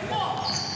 过。